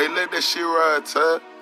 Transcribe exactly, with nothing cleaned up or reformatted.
Hey, let that shit ride, Ty.